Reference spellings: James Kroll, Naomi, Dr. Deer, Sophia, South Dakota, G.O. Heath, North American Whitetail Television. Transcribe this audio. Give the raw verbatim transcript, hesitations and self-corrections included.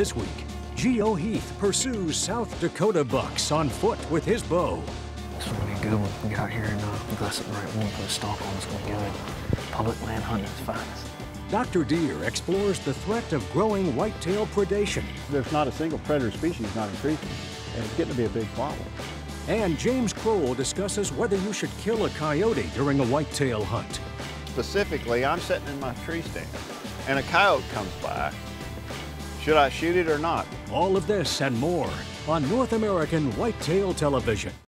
this week, G O. Heath pursues South Dakota bucks on foot with his bow. This is going to be a good one. We got here and uh, we got something right. We're going to put a stalk on. It's going to be good. Public land hunting is fine. Doctor Deer explores the threat of growing whitetail predation. There's not a single predator species not increasing, and it's getting to be a big problem. And James Kroll discusses whether you should kill a coyote during a whitetail hunt. Specifically, I'm sitting in my tree stand, and a coyote comes by. Should I shoot it or not? All of this and more on North American Whitetail Television.